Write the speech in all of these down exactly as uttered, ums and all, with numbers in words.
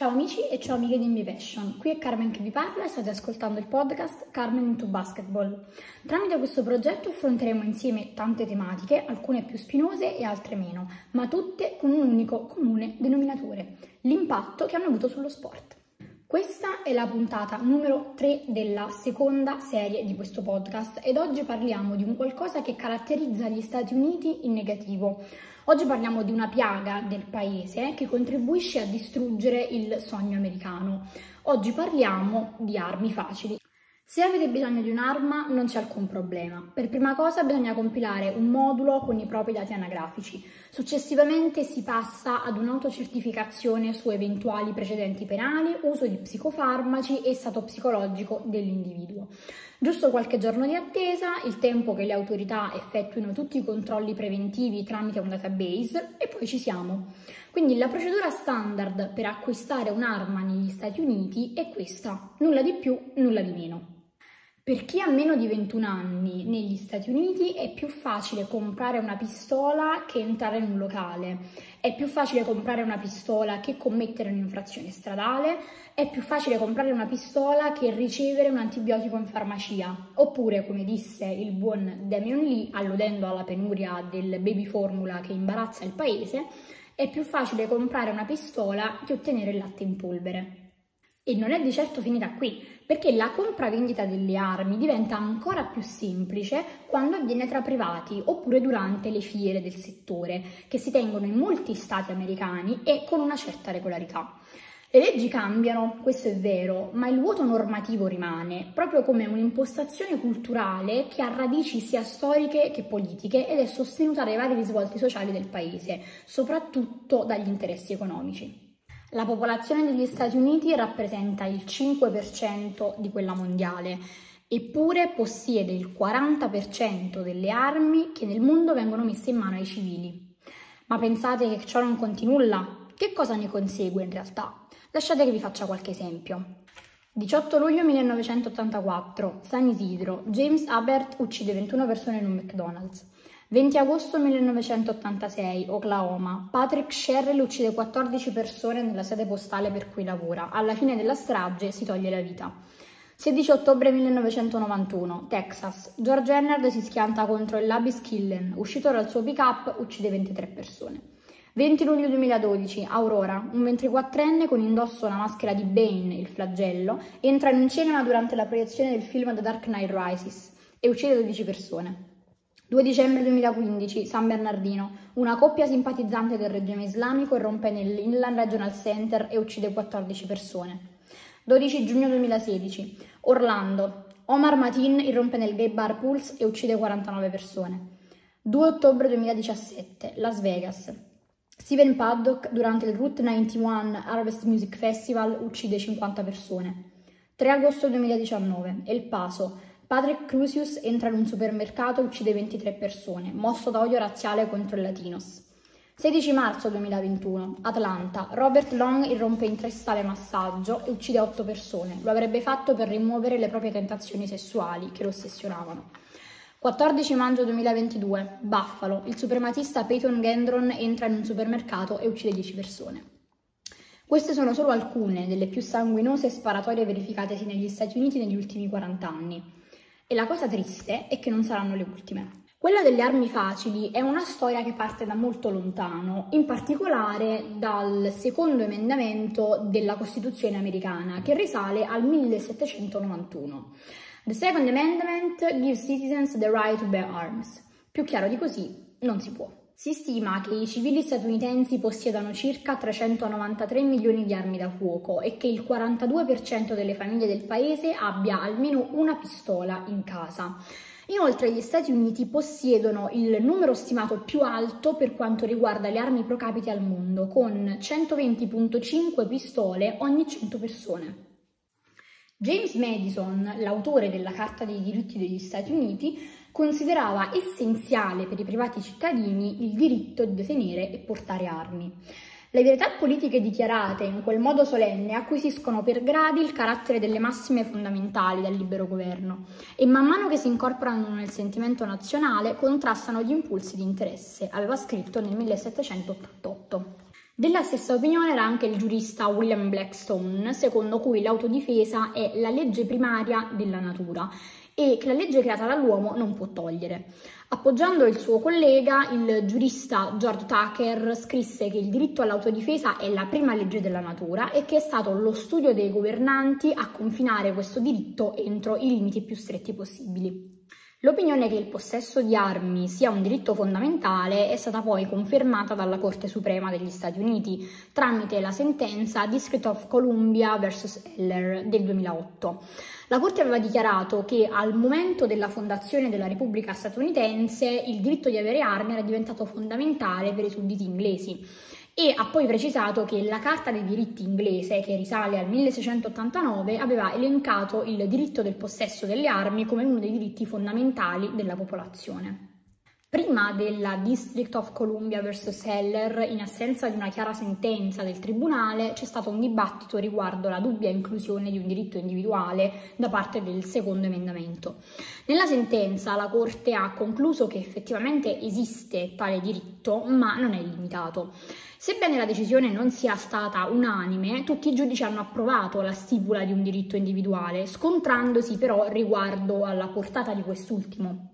Ciao amici e ciao amiche di NBAPassion, qui è Carmen che vi parla e state ascoltando il podcast Carmen into Basketball. Tramite questo progetto affronteremo insieme tante tematiche, alcune più spinose e altre meno, ma tutte con un unico comune denominatore, l'impatto che hanno avuto sullo sport. Questa è la puntata numero tre della seconda serie di questo podcast ed oggi parliamo di un qualcosa che caratterizza gli Stati Uniti in negativo. Oggi parliamo di una piaga del paese che contribuisce a distruggere il sogno americano. Oggi parliamo di armi facili. Se avete bisogno di un'arma non c'è alcun problema. Per prima cosa bisogna compilare un modulo con i propri dati anagrafici. Successivamente si passa ad un'autocertificazione su eventuali precedenti penali, uso di psicofarmaci e stato psicologico dell'individuo. Giusto qualche giorno di attesa, il tempo che le autorità effettuino tutti i controlli preventivi tramite un database e poi ci siamo. Quindi la procedura standard per acquistare un'arma negli Stati Uniti è questa, nulla di più, nulla di meno. Per chi ha meno di ventuno anni negli Stati Uniti è più facile comprare una pistola che entrare in un locale, è più facile comprare una pistola che commettere un'infrazione stradale, è più facile comprare una pistola che ricevere un antibiotico in farmacia, oppure, come disse il buon Damian Lee, alludendo alla penuria del baby formula che imbarazza il paese, è più facile comprare una pistola che ottenere il latte in polvere. E non è di certo finita qui, perché la compravendita delle armi diventa ancora più semplice quando avviene tra privati oppure durante le fiere del settore, che si tengono in molti stati americani e con una certa regolarità. Le leggi cambiano, questo è vero, ma il vuoto normativo rimane, proprio come un'impostazione culturale che ha radici sia storiche che politiche ed è sostenuta dai vari risvolti sociali del paese, soprattutto dagli interessi economici. La popolazione degli Stati Uniti rappresenta il cinque per cento di quella mondiale, eppure possiede il quaranta per cento delle armi che nel mondo vengono messe in mano ai civili. Ma pensate che ciò non conti nulla? Che cosa ne consegue in realtà? Lasciate che vi faccia qualche esempio. diciotto luglio millenovecentottantaquattro, San Isidro, James Abbott uccide ventuno persone in un McDonald's. venti agosto millenovecentottantasei, Oklahoma, Patrick Sherrill uccide quattordici persone nella sede postale per cui lavora. Alla fine della strage si toglie la vita. sedici ottobre millenovecentonovantuno, Texas, George Hennard si schianta contro il Luby's Killen, uscito dal suo pick-up uccide ventitré persone. venti luglio duemiladodici, Aurora, un ventiquattrenne con indosso una maschera di Bane, il flagello, entra in un cinema durante la proiezione del film The Dark Knight Rises e uccide dodici persone. due dicembre duemilaquindici, San Bernardino, una coppia simpatizzante del regime islamico irrompe nell'Inland Regional Center e uccide quattordici persone. dodici giugno duemilasedici, Orlando, Omar Mateen irrompe nel gay bar Pulse e uccide quarantanove persone. due ottobre duemiladiciassette, Las Vegas, Stephen Paddock durante il Route novantuno Harvest Music Festival uccide cinquanta persone. tre agosto duemiladiciannove, El Paso, Patrick Crusius entra in un supermercato e uccide ventitré persone, mosso da odio razziale contro i latinos. sedici marzo duemilaventuno, Atlanta, Robert Long irrompe in tre sale massaggio e uccide otto persone. Lo avrebbe fatto per rimuovere le proprie tentazioni sessuali che lo ossessionavano. quattordici maggio duemilaventidue, Buffalo, il suprematista Peyton Gendron entra in un supermercato e uccide dieci persone. Queste sono solo alcune delle più sanguinose sparatorie verificatesi negli Stati Uniti negli ultimi quaranta anni. E la cosa triste è che non saranno le ultime. Quella delle armi facili è una storia che parte da molto lontano, in particolare dal secondo emendamento della Costituzione americana, che risale al millesettecentonovantuno. The Second Amendment gives citizens the right to bear arms. Più chiaro di così non si può. Si stima che i civili statunitensi possiedano circa trecentonovantatré milioni di armi da fuoco e che il quarantadue per cento delle famiglie del paese abbia almeno una pistola in casa. Inoltre gli Stati Uniti possiedono il numero stimato più alto per quanto riguarda le armi pro capite al mondo, con centoventi virgola cinque pistole ogni cento persone. James Madison, l'autore della Carta dei diritti degli Stati Uniti, considerava essenziale per i privati cittadini il diritto di detenere e portare armi. Le verità politiche dichiarate in quel modo solenne acquisiscono per gradi il carattere delle massime fondamentali del libero governo e man mano che si incorporano nel sentimento nazionale contrastano gli impulsi di interesse, aveva scritto nel millesettecentottantotto. Della stessa opinione era anche il giurista William Blackstone, secondo cui l'autodifesa è la legge primaria della natura e che la legge creata dall'uomo non può togliere. Appoggiando il suo collega, il giurista George Tucker scrisse che il diritto all'autodifesa è la prima legge della natura e che è stato lo studio dei governanti a confinare questo diritto entro i limiti più stretti possibili. L'opinione che il possesso di armi sia un diritto fondamentale è stata poi confermata dalla Corte Suprema degli Stati Uniti tramite la sentenza District of Columbia versus Heller del duemilaotto. La Corte aveva dichiarato che al momento della fondazione della Repubblica statunitense il diritto di avere armi era diventato fondamentale per i sudditi inglesi. E ha poi precisato che la Carta dei diritti inglese, che risale al milleseicentottantanove, aveva elencato il diritto del possesso delle armi come uno dei diritti fondamentali della popolazione. Prima della District of Columbia versus Heller, in assenza di una chiara sentenza del tribunale, c'è stato un dibattito riguardo la dubbia inclusione di un diritto individuale da parte del secondo emendamento. Nella sentenza la Corte ha concluso che effettivamente esiste tale diritto, ma non è limitato. Sebbene la decisione non sia stata unanime, tutti i giudici hanno approvato la stipula di un diritto individuale, scontrandosi però riguardo alla portata di quest'ultimo.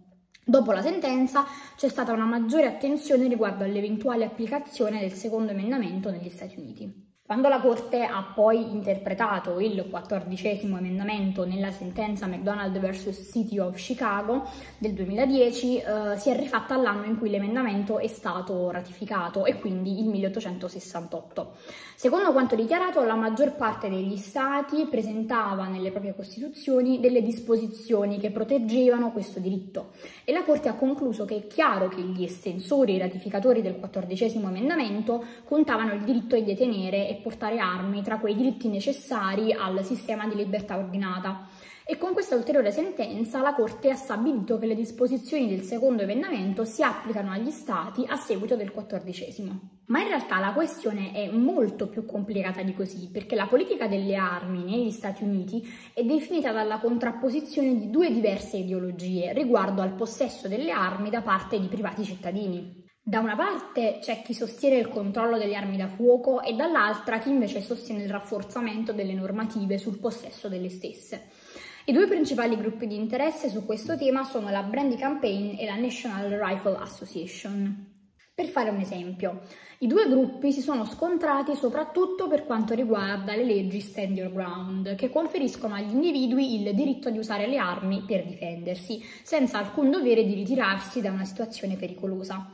Dopo la sentenza c'è stata una maggiore attenzione riguardo all'eventuale applicazione del secondo emendamento negli Stati Uniti. Quando la Corte ha poi interpretato il quattordicesimo emendamento nella sentenza McDonald vs City of Chicago del duemiladieci, eh, si è rifatta all'anno in cui l'emendamento è stato ratificato, e quindi il milleottocentosessantotto. Secondo quanto dichiarato, la maggior parte degli stati presentava nelle proprie costituzioni delle disposizioni che proteggevano questo diritto, e la Corte ha concluso che è chiaro che gli estensori e i ratificatori del quattordicesimo emendamento contavano il diritto di detenere e portare armi tra quei diritti necessari al sistema di libertà ordinata, e con questa ulteriore sentenza la Corte ha stabilito che le disposizioni del secondo emendamento si applicano agli stati a seguito del quattordicesimo. Ma in realtà la questione è molto più complicata di così, perché la politica delle armi negli Stati Uniti è definita dalla contrapposizione di due diverse ideologie riguardo al possesso delle armi da parte di privati cittadini. Da una parte c'è chi sostiene il controllo delle armi da fuoco e dall'altra chi invece sostiene il rafforzamento delle normative sul possesso delle stesse. I due principali gruppi di interesse su questo tema sono la Brady Campaign e la National Rifle Association. Per fare un esempio, i due gruppi si sono scontrati soprattutto per quanto riguarda le leggi Stand Your Ground, che conferiscono agli individui il diritto di usare le armi per difendersi, senza alcun dovere di ritirarsi da una situazione pericolosa.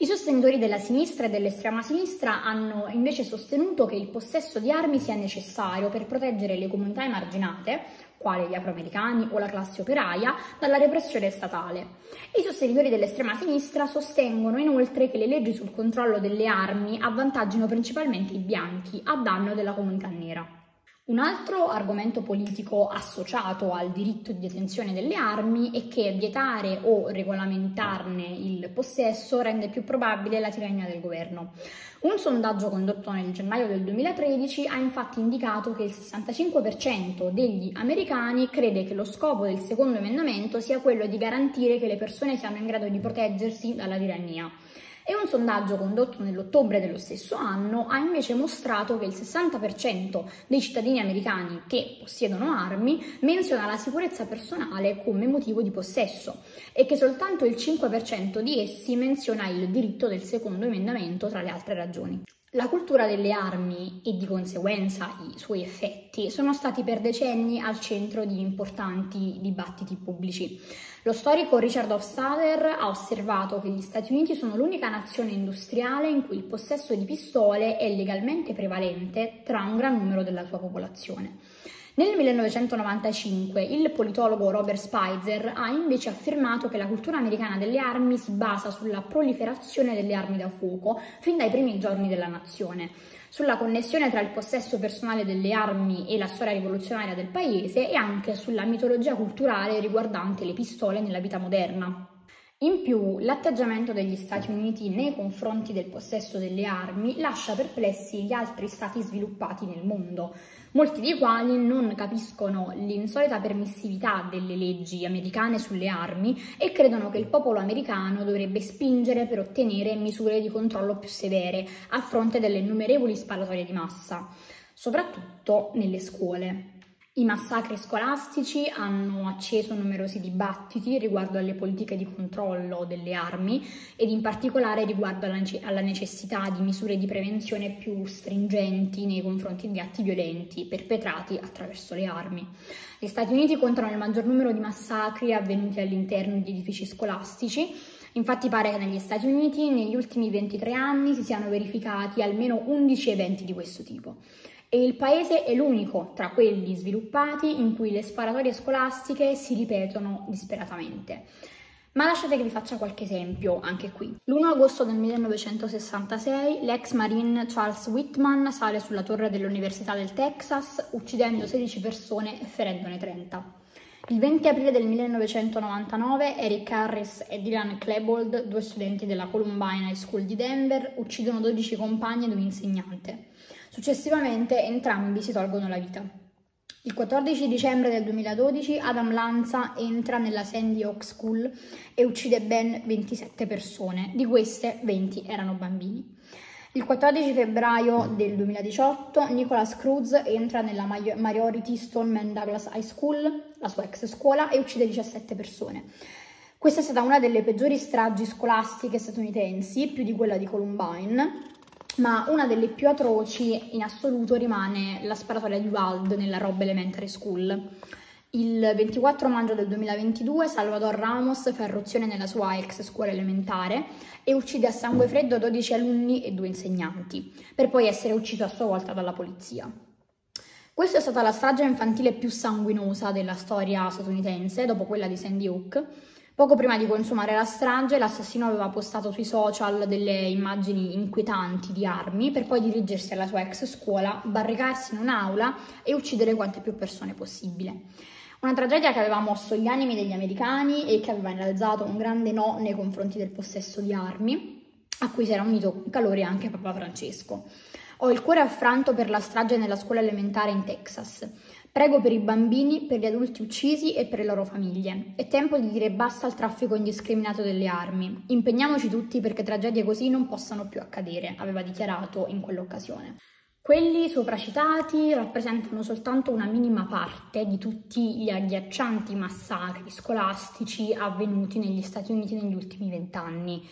I sostenitori della sinistra e dell'estrema sinistra hanno invece sostenuto che il possesso di armi sia necessario per proteggere le comunità emarginate, quali gli afroamericani o la classe operaia, dalla repressione statale. I sostenitori dell'estrema sinistra sostengono inoltre che le leggi sul controllo delle armi avvantaggino principalmente i bianchi, a danno della comunità nera. Un altro argomento politico associato al diritto di detenzione delle armi è che vietare o regolamentarne il possesso rende più probabile la tirannia del governo. Un sondaggio condotto nel gennaio del duemilatredici ha infatti indicato che il sessantacinque per cento degli americani crede che lo scopo del secondo emendamento sia quello di garantire che le persone siano in grado di proteggersi dalla tirannia. E un sondaggio condotto nell'ottobre dello stesso anno ha invece mostrato che il sessanta per cento dei cittadini americani che possiedono armi menziona la sicurezza personale come motivo di possesso e che soltanto il cinque per cento di essi menziona il diritto del secondo emendamento tra le altre ragioni. La cultura delle armi e di conseguenza i suoi effetti sono stati per decenni al centro di importanti dibattiti pubblici. Lo storico Richard Hofstadter ha osservato che gli Stati Uniti sono l'unica nazione industriale in cui il possesso di pistole è legalmente prevalente tra un gran numero della sua popolazione. Nel millenovecentonovantacinque il politologo Robert Spizer ha invece affermato che la cultura americana delle armi si basa sulla proliferazione delle armi da fuoco fin dai primi giorni della nazione, sulla connessione tra il possesso personale delle armi e la storia rivoluzionaria del paese e anche sulla mitologia culturale riguardante le pistole nella vita moderna. In più, l'atteggiamento degli Stati Uniti nei confronti del possesso delle armi lascia perplessi gli altri stati sviluppati nel mondo, molti dei quali non capiscono l'insolita permissività delle leggi americane sulle armi e credono che il popolo americano dovrebbe spingere per ottenere misure di controllo più severe a fronte delle innumerevoli sparatorie di massa, soprattutto nelle scuole. I massacri scolastici hanno acceso numerosi dibattiti riguardo alle politiche di controllo delle armi ed in particolare riguardo alla necessità di misure di prevenzione più stringenti nei confronti di atti violenti perpetrati attraverso le armi. Gli Stati Uniti contano il maggior numero di massacri avvenuti all'interno di edifici scolastici. Infatti pare che negli Stati Uniti negli ultimi ventitré anni si siano verificati almeno undici eventi di questo tipo. E il paese è l'unico tra quelli sviluppati in cui le sparatorie scolastiche si ripetono disperatamente. Ma lasciate che vi faccia qualche esempio anche qui. l'primo agosto del millenovecentosessantasei l'ex marine Charles Whitman sale sulla torre dell'Università del Texas uccidendo sedici persone e ferendone trenta. Il venti aprile del millenovecentonovantanove Eric Harris e Dylan Klebold, due studenti della Columbine High School di Denver, uccidono dodici compagni ed un insegnante. Successivamente entrambi si tolgono la vita. Il quattordici dicembre del duemiladodici Adam Lanza entra nella Sandy Hook School e uccide ben ventisette persone, di queste venti erano bambini. Il quattordici febbraio del duemiladiciotto Nicholas Cruz entra nella Majority Stoneman Douglas High School, la sua ex scuola, e uccide diciassette persone. Questa è stata una delle peggiori stragi scolastiche statunitensi, più di quella di Columbine, ma una delle più atroci in assoluto rimane la sparatoria di Uvalde nella Robb Elementary School. Il ventiquattro maggio del duemilaventidue Salvador Ramos fa irruzione nella sua ex scuola elementare e uccide a sangue freddo dodici alunni e due insegnanti, per poi essere ucciso a sua volta dalla polizia. Questa è stata la strage infantile più sanguinosa della storia statunitense, dopo quella di Sandy Hook. Poco prima di consumare la strage, l'assassino aveva postato sui social delle immagini inquietanti di armi per poi dirigersi alla sua ex scuola, barricarsi in un'aula e uccidere quante più persone possibile. Una tragedia che aveva mosso gli animi degli americani e che aveva innalzato un grande no nei confronti del possesso di armi, a cui si era unito con calore anche Papa Francesco. Ho il cuore affranto per la strage nella scuola elementare in Texas. Prego per i bambini, per gli adulti uccisi e per le loro famiglie. È tempo di dire basta al traffico indiscriminato delle armi. Impegniamoci tutti perché tragedie così non possano più accadere, aveva dichiarato in quell'occasione. Quelli sopracitati rappresentano soltanto una minima parte di tutti gli agghiaccianti massacri scolastici avvenuti negli Stati Uniti negli ultimi vent'anni.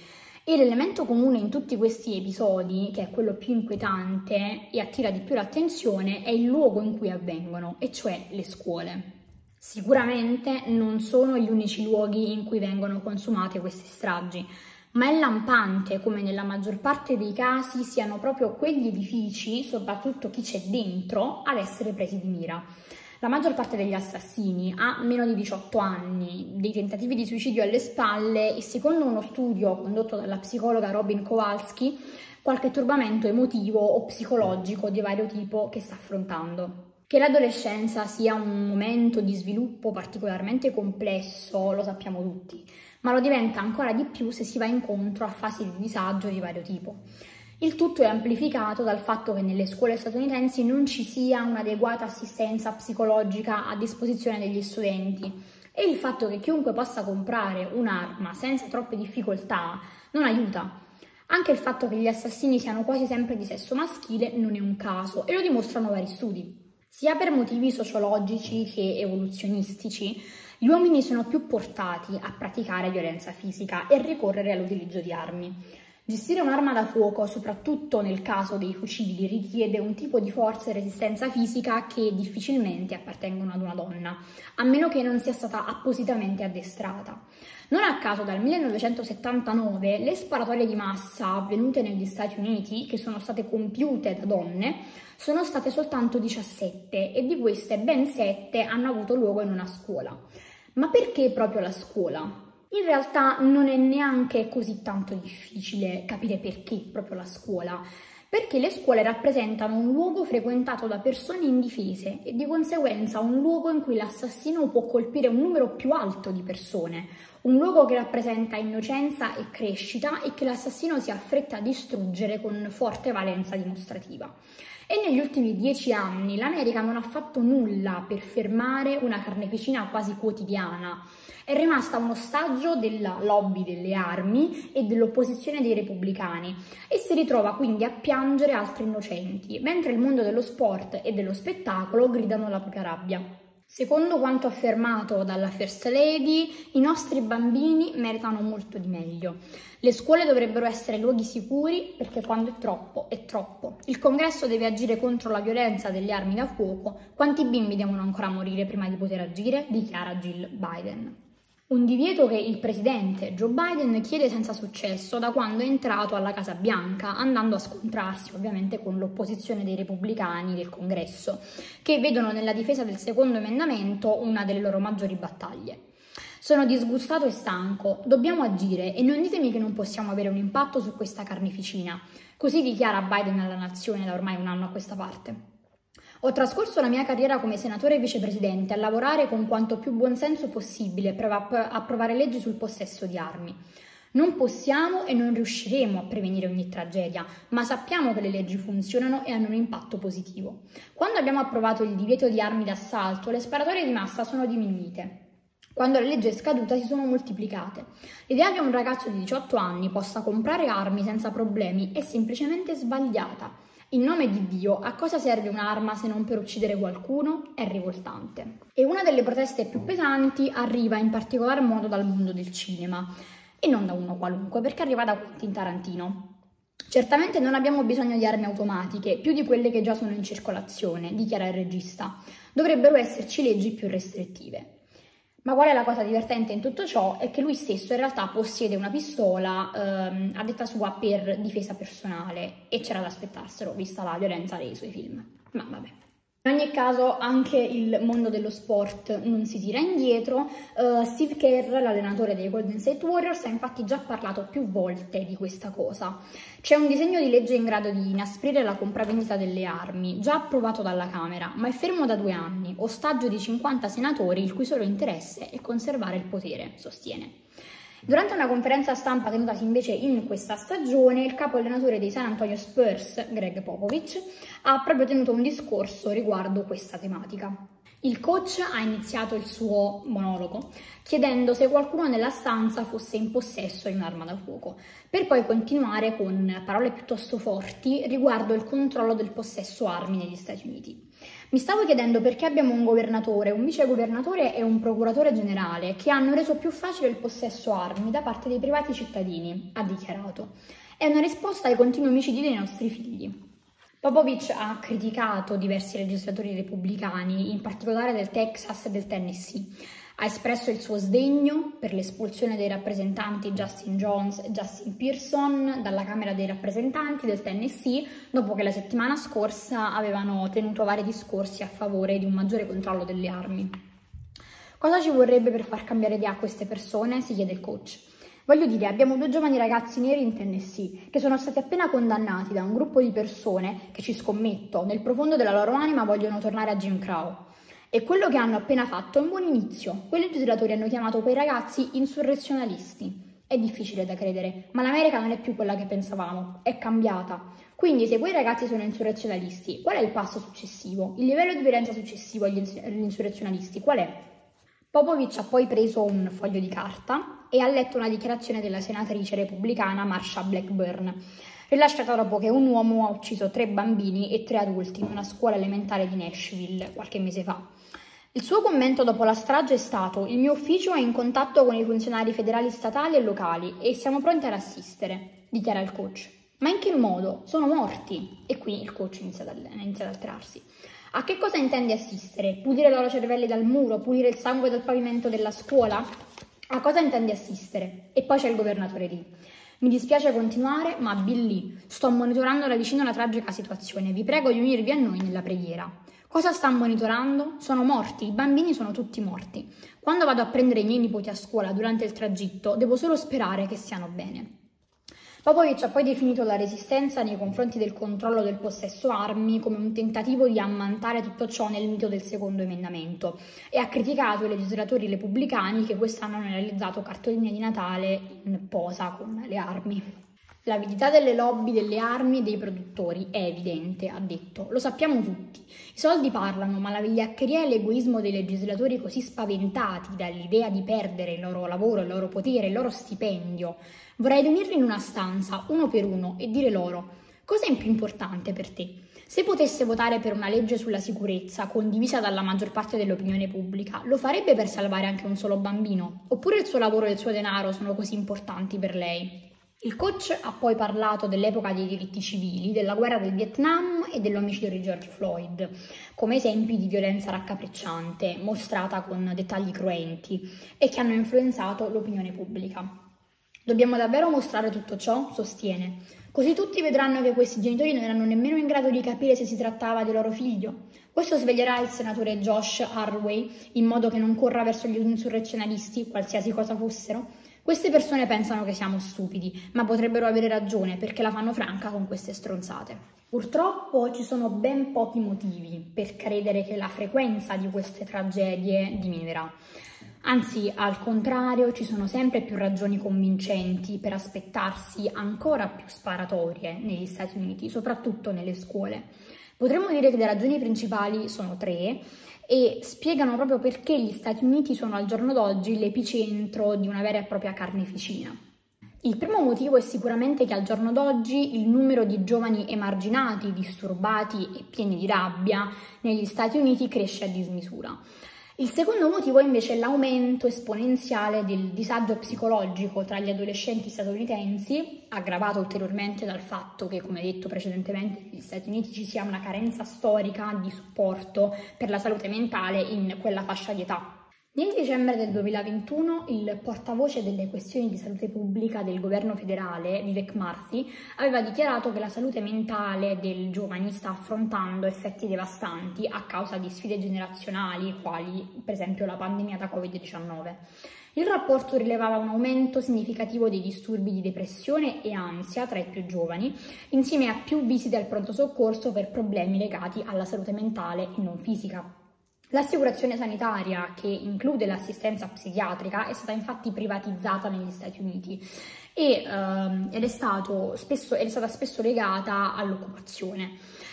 E l'elemento comune in tutti questi episodi, che è quello più inquietante e attira di più l'attenzione, è il luogo in cui avvengono, e cioè le scuole. Sicuramente non sono gli unici luoghi in cui vengono consumate queste stragi, ma è lampante come nella maggior parte dei casi siano proprio quegli edifici, soprattutto chi c'è dentro, ad essere presi di mira. La maggior parte degli assassini ha meno di diciotto anni, dei tentativi di suicidio alle spalle e secondo uno studio condotto dalla psicologa Robin Kowalski qualche turbamento emotivo o psicologico di vario tipo che sta affrontando. Che l'adolescenza sia un momento di sviluppo particolarmente complesso lo sappiamo tutti, ma lo diventa ancora di più se si va incontro a fasi di disagio di vario tipo. Il tutto è amplificato dal fatto che nelle scuole statunitensi non ci sia un'adeguata assistenza psicologica a disposizione degli studenti e il fatto che chiunque possa comprare un'arma senza troppe difficoltà non aiuta. Anche il fatto che gli assassini siano quasi sempre di sesso maschile non è un caso e lo dimostrano vari studi. Sia per motivi sociologici che evoluzionistici, gli uomini sono più portati a praticare violenza fisica e ricorrere all'utilizzo di armi. Gestire un'arma da fuoco, soprattutto nel caso dei fucili, richiede un tipo di forza e resistenza fisica che difficilmente appartengono ad una donna, a meno che non sia stata appositamente addestrata. Non a caso dal millenovecentosettantanove le sparatorie di massa avvenute negli Stati Uniti, che sono state compiute da donne, sono state soltanto diciassette e di queste ben sette hanno avuto luogo in una scuola. Ma perché proprio la scuola? In realtà non è neanche così tanto difficile capire perché proprio la scuola, perché le scuole rappresentano un luogo frequentato da persone indifese e di conseguenza un luogo in cui l'assassino può colpire un numero più alto di persone, un luogo che rappresenta innocenza e crescita e che l'assassino si affretta a distruggere con forte valenza dimostrativa. E negli ultimi dieci anni l'America non ha fatto nulla per fermare una carneficina quasi quotidiana, è rimasta un ostaggio della lobby delle armi e dell'opposizione dei repubblicani e si ritrova quindi a piangere altri innocenti, mentre il mondo dello sport e dello spettacolo gridano la propria rabbia. Secondo quanto affermato dalla First Lady, i nostri bambini meritano molto di meglio. Le scuole dovrebbero essere luoghi sicuri perché quando è troppo, è troppo. Il congresso deve agire contro la violenza delle armi da fuoco. Quanti bimbi devono ancora morire prima di poter agire? Dichiara Jill Biden. Un divieto che il presidente Joe Biden chiede senza successo da quando è entrato alla Casa Bianca, andando a scontrarsi ovviamente con l'opposizione dei repubblicani del Congresso, che vedono nella difesa del secondo emendamento una delle loro maggiori battaglie. Sono disgustato e stanco, dobbiamo agire e non ditemi che non possiamo avere un impatto su questa carneficina, così dichiara Biden alla nazione da ormai un anno a questa parte. Ho trascorso la mia carriera come senatore e vicepresidente a lavorare con quanto più buonsenso possibile per approvare leggi sul possesso di armi. Non possiamo e non riusciremo a prevenire ogni tragedia, ma sappiamo che le leggi funzionano e hanno un impatto positivo. Quando abbiamo approvato il divieto di armi d'assalto, le sparatorie di massa sono diminuite. Quando la legge è scaduta si sono moltiplicate. L'idea che un ragazzo di diciotto anni possa comprare armi senza problemi è semplicemente sbagliata. In nome di Dio, a cosa serve un'arma se non per uccidere qualcuno? È rivoltante. E una delle proteste più pesanti arriva in particolar modo dal mondo del cinema. E non da uno qualunque, perché arriva da Quentin Tarantino. Certamente non abbiamo bisogno di armi automatiche, più di quelle che già sono in circolazione, dichiara il regista. Dovrebbero esserci leggi più restrittive. Ma qual è la cosa divertente in tutto ciò? È che lui stesso in realtà possiede una pistola ehm, a detta sua per difesa personale e c'era da aspettarselo, vista la violenza dei suoi film. Ma vabbè. In ogni caso anche il mondo dello sport non si tira indietro. Uh, Steve Kerr, l'allenatore dei Golden State Warriors, ha infatti già parlato più volte di questa cosa. C'è un disegno di legge in grado di inasprire la compravendita delle armi, già approvato dalla Camera, ma è fermo da due anni, ostaggio di cinquanta senatori il cui solo interesse è conservare il potere, sostiene. Durante una conferenza stampa tenutasi invece in questa stagione, il capo allenatore dei San Antonio Spurs, Greg Popovich, ha proprio tenuto un discorso riguardo questa tematica. Il coach ha iniziato il suo monologo chiedendo se qualcuno nella stanza fosse in possesso di un'arma da fuoco, per poi continuare con parole piuttosto forti riguardo il controllo del possesso armi negli Stati Uniti. Mi stavo chiedendo perché abbiamo un governatore, un vicegovernatore e un procuratore generale che hanno reso più facile il possesso armi da parte dei privati cittadini, ha dichiarato. È una risposta ai continui omicidi dei nostri figli. Popovich ha criticato diversi legislatori repubblicani, in particolare del Texas e del Tennessee. Ha espresso il suo sdegno per l'espulsione dei rappresentanti Justin Jones e Justin Pearson dalla Camera dei rappresentanti del Tennessee dopo che la settimana scorsa avevano tenuto vari discorsi a favore di un maggiore controllo delle armi. Cosa ci vorrebbe per far cambiare idea a queste persone? Si chiede il coach. Voglio dire, abbiamo due giovani ragazzi neri in Tennessee che sono stati appena condannati da un gruppo di persone che, ci scommetto, nel profondo della loro anima vogliono tornare a Jim Crow. E quello che hanno appena fatto è un buon inizio. Quei legislatori hanno chiamato quei ragazzi insurrezionalisti. È difficile da credere, ma l'America non è più quella che pensavamo, è cambiata. Quindi se quei ragazzi sono insurrezionalisti, qual è il passo successivo? Il livello di violenza successivo agli insurrezionalisti qual è? Popovich ha poi preso un foglio di carta e ha letto una dichiarazione della senatrice repubblicana Marsha Blackburn, rilasciata dopo che un uomo ha ucciso tre bambini e tre adulti in una scuola elementare di Nashville qualche mese fa. Il suo commento dopo la strage è stato: «Il mio ufficio è in contatto con i funzionari federali statali e locali e siamo pronti ad assistere», dichiara il coach. «Ma in che modo? Sono morti!» E qui il coach inizia ad, inizia ad alterarsi. «A che cosa intendi assistere? Pulire i loro cervelli dal muro? Pulire il sangue dal pavimento della scuola? A cosa intendi assistere?» E poi c'è il governatore lì. Mi dispiace continuare, ma Billy, sto monitorando da vicino la tragica situazione. Vi prego di unirvi a noi nella preghiera. Cosa sta monitorando? Sono morti, i bambini sono tutti morti. Quando vado a prendere i miei nipoti a scuola durante il tragitto, devo solo sperare che stiano bene. Popovic ha poi definito la resistenza nei confronti del controllo del possesso armi come un tentativo di ammantare tutto ciò nel mito del secondo emendamento e ha criticato i legislatori repubblicani che quest'anno hanno realizzato cartoline di Natale in posa con le armi. L'avidità delle lobby delle armi e dei produttori è evidente, ha detto. Lo sappiamo tutti. I soldi parlano, ma la vigliaccheria e l'egoismo dei legislatori così spaventati dall'idea di perdere il loro lavoro, il loro potere, il loro stipendio. Vorrei riunirli in una stanza, uno per uno, e dire loro: cosa è più importante per te? Se potesse votare per una legge sulla sicurezza, condivisa dalla maggior parte dell'opinione pubblica, lo farebbe per salvare anche un solo bambino? Oppure il suo lavoro e il suo denaro sono così importanti per lei? Il coach ha poi parlato dell'epoca dei diritti civili, della guerra del Vietnam e dell'omicidio di George Floyd, come esempi di violenza raccapricciante, mostrata con dettagli cruenti e che hanno influenzato l'opinione pubblica. Dobbiamo davvero mostrare tutto ciò, sostiene, così tutti vedranno che questi genitori non erano nemmeno in grado di capire se si trattava di loro figlio. Questo sveglierà il senatore Josh Hawley in modo che non corra verso gli insurrezionalisti, qualsiasi cosa fossero. Queste persone pensano che siamo stupidi, ma potrebbero avere ragione perché la fanno franca con queste stronzate. Purtroppo ci sono ben pochi motivi per credere che la frequenza di queste tragedie diminuirà. Anzi, al contrario, ci sono sempre più ragioni convincenti per aspettarsi ancora più sparatorie negli Stati Uniti, soprattutto nelle scuole. Potremmo dire che le ragioni principali sono tre e spiegano proprio perché gli Stati Uniti sono al giorno d'oggi l'epicentro di una vera e propria carneficina. Il primo motivo è sicuramente che al giorno d'oggi il numero di giovani emarginati, disturbati e pieni di rabbia negli Stati Uniti cresce a dismisura. Il secondo motivo è invece l'aumento esponenziale del disagio psicologico tra gli adolescenti statunitensi, aggravato ulteriormente dal fatto che, come detto precedentemente, negli Stati Uniti ci sia una carenza storica di supporto per la salute mentale in quella fascia di età. Nel dicembre del duemilaventuno il portavoce delle questioni di salute pubblica del governo federale, Vivek Murthy, aveva dichiarato che la salute mentale del giovane sta affrontando effetti devastanti a causa di sfide generazionali, quali per esempio la pandemia da covid diciannove. Il rapporto rilevava un aumento significativo dei disturbi di depressione e ansia tra i più giovani, insieme a più visite al pronto soccorso per problemi legati alla salute mentale e non fisica. L'assicurazione sanitaria, che include l'assistenza psichiatrica, è stata infatti privatizzata negli Stati Uniti e, ehm, ed è, stato spesso, è stata spesso legata all'occupazione.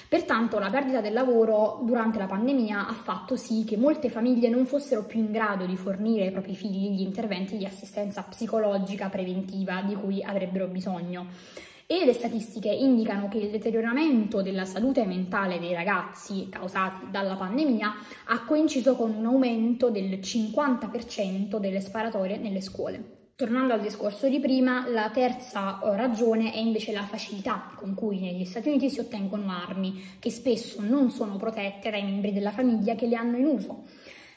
Pertanto la perdita del lavoro durante la pandemia ha fatto sì che molte famiglie non fossero più in grado di fornire ai propri figli gli interventi di assistenza psicologica preventiva di cui avrebbero bisogno. E le statistiche indicano che il deterioramento della salute mentale dei ragazzi causati dalla pandemia ha coinciso con un aumento del cinquanta per cento delle sparatorie nelle scuole. Tornando al discorso di prima, la terza ragione è invece la facilità con cui negli Stati Uniti si ottengono armi, che spesso non sono protette dai membri della famiglia che le hanno in uso.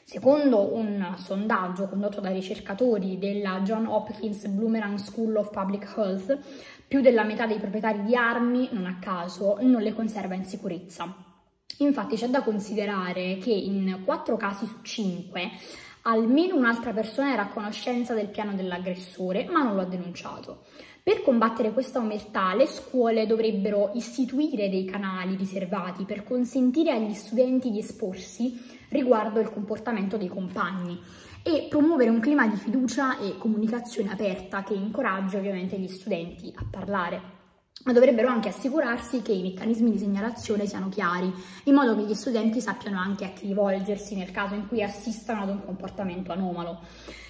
Secondo un sondaggio condotto da ricercatori della John Hopkins Bloomerang School of Public Health, più della metà dei proprietari di armi, non a caso, non le conserva in sicurezza. Infatti c'è da considerare che in quattro casi su cinque almeno un'altra persona era a conoscenza del piano dell'aggressore, ma non lo ha denunciato. Per combattere questa omertà, le scuole dovrebbero istituire dei canali riservati per consentire agli studenti di esporsi riguardo il comportamento dei compagni e promuovere un clima di fiducia e comunicazione aperta che incoraggi ovviamente gli studenti a parlare. Ma dovrebbero anche assicurarsi che i meccanismi di segnalazione siano chiari, in modo che gli studenti sappiano anche a chi rivolgersi nel caso in cui assistano ad un comportamento anomalo.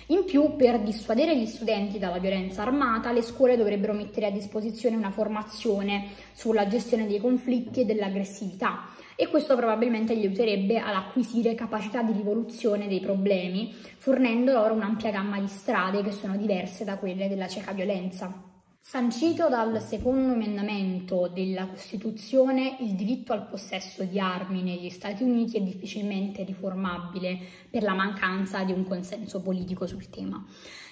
In più, per dissuadere gli studenti dalla violenza armata, le scuole dovrebbero mettere a disposizione una formazione sulla gestione dei conflitti e dell'aggressività, e questo probabilmente gli aiuterebbe ad acquisire capacità di rivoluzione dei problemi, fornendo loro un'ampia gamma di strade che sono diverse da quelle della cieca violenza. Sancito dal secondo emendamento della Costituzione, il diritto al possesso di armi negli Stati Uniti è difficilmente riformabile per la mancanza di un consenso politico sul tema.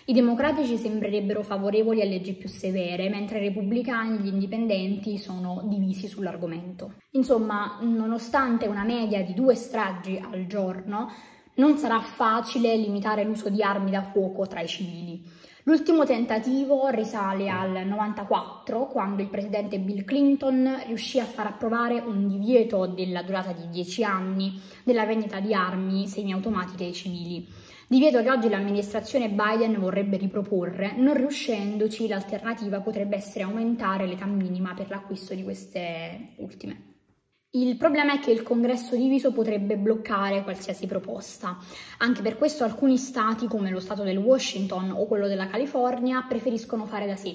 I democratici sembrerebbero favorevoli a leggi più severe, mentre i repubblicani e gli indipendenti sono divisi sull'argomento. Insomma, nonostante una media di due stragi al giorno, non sarà facile limitare l'uso di armi da fuoco tra i civili. L'ultimo tentativo risale al novantaquattro, quando il presidente Bill Clinton riuscì a far approvare un divieto della durata di dieci anni della vendita di armi semiautomatiche ai civili. Divieto che oggi l'amministrazione Biden vorrebbe riproporre, non riuscendoci l'alternativa potrebbe essere aumentare l'età minima per l'acquisto di queste ultime. Il problema è che il congresso diviso potrebbe bloccare qualsiasi proposta. Anche per questo alcuni stati, come lo stato del Washington o quello della California, preferiscono fare da sé.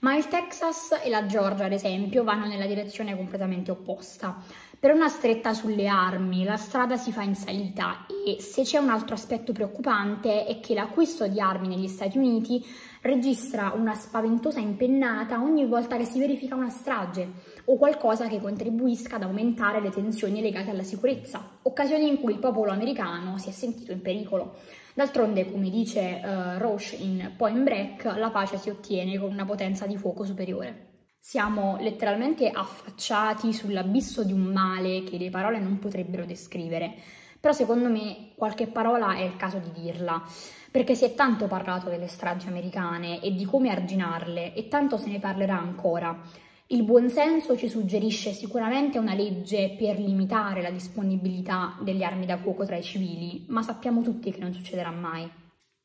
Ma il Texas e la Georgia, ad esempio, vanno nella direzione completamente opposta. Per una stretta sulle armi la strada si fa in salita, e se c'è un altro aspetto preoccupante è che l'acquisto di armi negli Stati Uniti registra una spaventosa impennata ogni volta che si verifica una strage o qualcosa che contribuisca ad aumentare le tensioni legate alla sicurezza, occasioni in cui il popolo americano si è sentito in pericolo. D'altronde, come dice uh, Roche in Point Break, la pace si ottiene con una potenza di fuoco superiore. Siamo letteralmente affacciati sull'abisso di un male che le parole non potrebbero descrivere, però secondo me qualche parola è il caso di dirla, perché si è tanto parlato delle stragi americane e di come arginarle, e tanto se ne parlerà ancora. Il buonsenso ci suggerisce sicuramente una legge per limitare la disponibilità delle armi da fuoco tra i civili, ma sappiamo tutti che non succederà mai.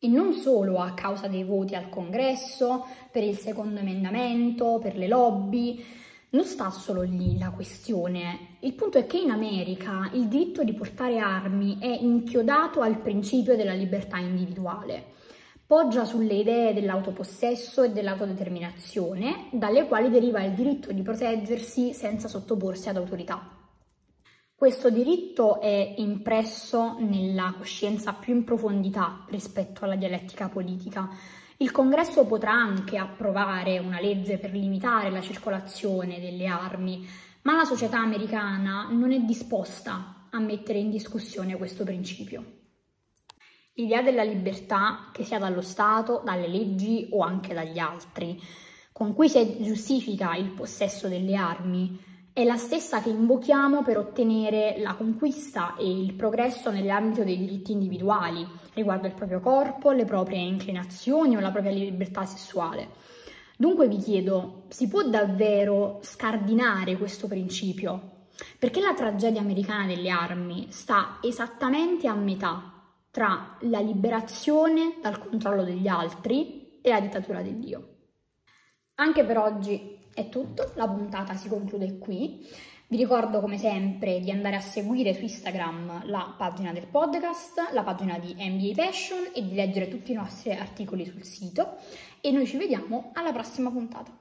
E non solo a causa dei voti al Congresso, per il secondo emendamento, per le lobby. Non sta solo lì la questione. Il punto è che in America il diritto di portare armi è inchiodato al principio della libertà individuale. Poggia sulle idee dell'autopossesso e dell'autodeterminazione, dalle quali deriva il diritto di proteggersi senza sottoporsi ad autorità. Questo diritto è impresso nella coscienza più in profondità rispetto alla dialettica politica. Il Congresso potrà anche approvare una legge per limitare la circolazione delle armi, ma la società americana non è disposta a mettere in discussione questo principio. L'idea della libertà, che sia dallo Stato, dalle leggi o anche dagli altri, con cui si giustifica il possesso delle armi, è la stessa che invochiamo per ottenere la conquista e il progresso nell'ambito dei diritti individuali, riguardo il proprio corpo, le proprie inclinazioni o la propria libertà sessuale. Dunque vi chiedo, si può davvero scardinare questo principio? Perché la tragedia americana delle armi sta esattamente a metà tra la liberazione dal controllo degli altri e la dittatura di Dio. Anche per oggi è tutto, la puntata si conclude qui. Vi ricordo come sempre di andare a seguire su Instagram la pagina del podcast, la pagina di NBAPassion e di leggere tutti i nostri articoli sul sito, e noi ci vediamo alla prossima puntata.